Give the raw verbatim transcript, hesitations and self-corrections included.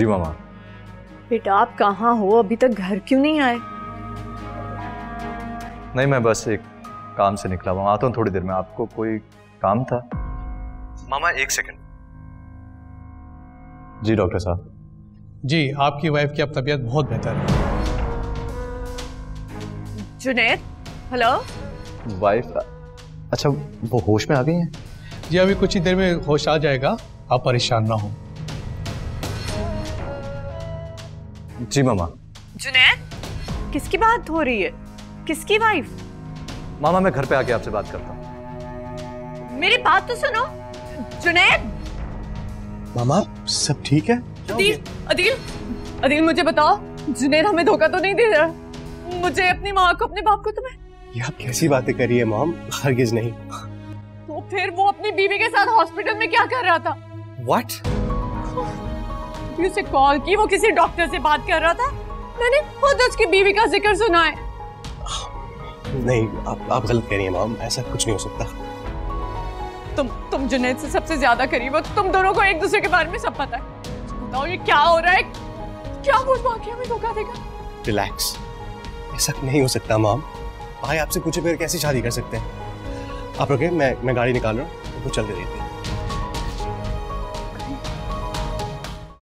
जी मामा। बेटा आप कहाँ हो, अभी तक घर क्यों नहीं आए? नहीं मैं बस एक काम से निकला हुआ, आता हूँ थोड़ी देर में। आपको कोई काम था? मामा एक सेकंड। जी डॉक्टर साहब। जी आपकी वाइफ की अब तबीयत बहुत बेहतर है। जुनैद, हेलो। वाइफ, अच्छा वो होश में आ गई हैं? जी अभी कुछ ही देर में होश आ जाएगा, आप परेशान ना हो। जी मामा। जुनैद, किसकी बात हो रही है? किसकी वाइफ? मामा मैं घर पे आके आपसे बात करता हूँ। मेरी बात तो सुनो जुनैद। मामा सब ठीक है? अदील, अदील, अदील मुझे बताओ, जुनैद हमें धोखा तो नहीं दे रहा? मुझे, अपनी माँ को, अपने बाप को, तुम्हें? ये आप कैसी बातें कर रही है मॉम, हरगिज नहीं। तो फिर वो अपनी बीवी के साथ हॉस्पिटल में क्या कर रहा था? What? तो उसे कॉल की, वो किसी डॉक्टर से बात कर रहा था। मैंने खुद उसकी बीवी का जिक्र सुना है। नहीं आप, आप गलत कह रही है मॉम, ऐसा कुछ नहीं हो सकता। तुम तुम जुनैद से सबसे ज्यादा करीब हो, तुम दोनों को एक दूसरे के बारे में सब पता है। तो ये क्या हो रहा है? क्या हमें धोखा देगा? रिलैक्स, ऐसा नहीं हो सकता माम। भाई आपसे पूछे फिर कैसे शादी कर सकते हैं? आप रुके, मैं मैं गाड़ी निकाल रहा हूँ, तो चल के देते हैं।